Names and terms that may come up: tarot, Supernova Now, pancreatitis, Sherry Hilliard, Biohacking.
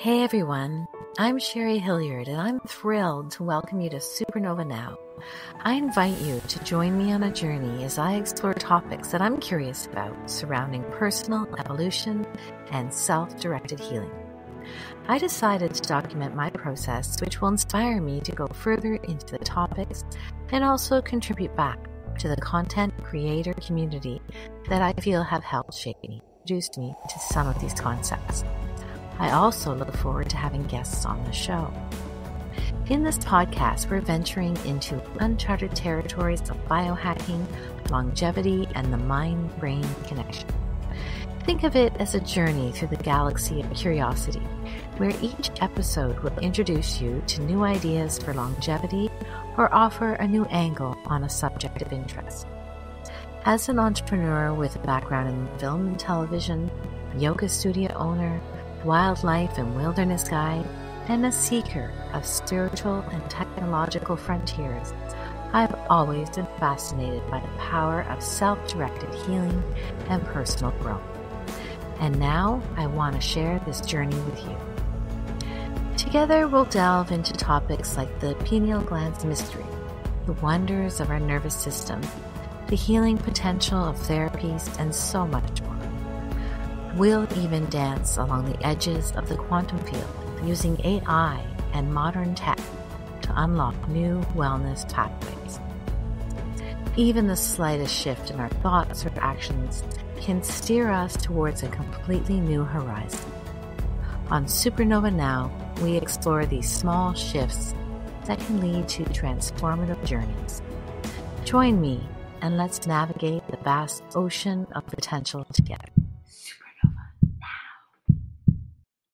Hey everyone, I'm Sherry Hilliard and I'm thrilled to welcome you to Supernova Now. I invite you to join me on a journey as I explore topics that I'm curious about surrounding personal evolution and self-directed healing. I decided to document my process, which will inspire me to go further into the topics and also contribute back to the content creator community that I feel have helped shape me, introduced me to some of these concepts. I also look forward to having guests on the show. In this podcast, we're venturing into uncharted territories of biohacking, longevity, and the mind-brain connection. Think of it as a journey through the galaxy of curiosity, where each episode will introduce you to new ideas for longevity or offer a new angle on a subject of interest. As an entrepreneur with a background in film and television, yoga studio owner, wildlife and wilderness guide, and a seeker of spiritual and technological frontiers, I've always been fascinated by the power of self-directed healing and personal growth. And now I want to share this journey with you. Together we'll delve into topics like the pineal gland's mystery, the wonders of our nervous system, the healing potential of therapies, and so much more. We'll even dance along the edges of the quantum field using AI and modern tech to unlock new wellness pathways. Even the slightest shift in our thoughts or actions can steer us towards a completely new horizon. On Supernova Now, we explore these small shifts that can lead to transformative journeys. Join me and let's navigate the vast ocean of potential together.